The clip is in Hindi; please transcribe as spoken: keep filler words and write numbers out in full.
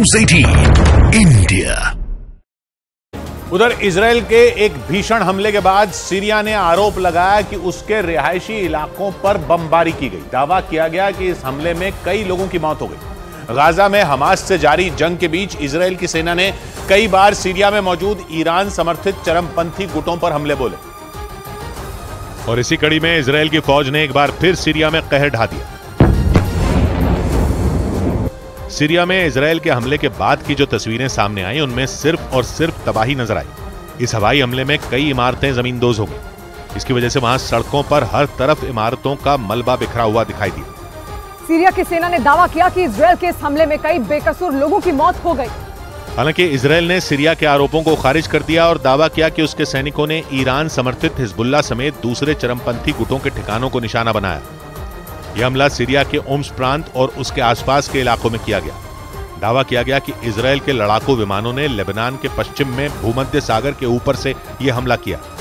न्यूज़ अठारह इंडिया। उधर इजराइल के एक भीषण हमले के बाद सीरिया ने आरोप लगाया कि उसके रिहायशी इलाकों पर बमबारी की गई। दावा किया गया कि इस हमले में कई लोगों की मौत हो गई। गाजा में हमास से जारी जंग के बीच इजराइल की सेना ने कई बार सीरिया में मौजूद ईरान समर्थित चरमपंथी गुटों पर हमले बोले और इसी कड़ी में इजराइल की फौज ने एक बार फिर सीरिया में कहर ढा दिया। सीरिया में इजराइल के हमले के बाद की जो तस्वीरें सामने आई उनमें सिर्फ और सिर्फ तबाही नजर आई। इस हवाई हमले में कई इमारतें जमींदोज हो गई। इसकी वजह से वहां सड़कों पर हर तरफ इमारतों का मलबा बिखरा हुआ दिखाई दिया। सीरिया की सेना ने दावा किया कि इजराइल के इस हमले में कई बेकसूर लोगों की मौत हो गई। हालांकि इजराइल ने सीरिया के आरोपों को खारिज कर दिया और दावा किया कि उसके सैनिकों ने ईरान समर्थित हिजबुल्लाह समेत दूसरे चरमपंथी गुटों के ठिकानों को निशाना बनाया। यह हमला सीरिया के उम्स प्रांत और उसके आसपास के इलाकों में किया गया। दावा किया गया कि इजरायल के लड़ाकू विमानों ने लेबनान के पश्चिम में भूमध्य सागर के ऊपर से यह हमला किया।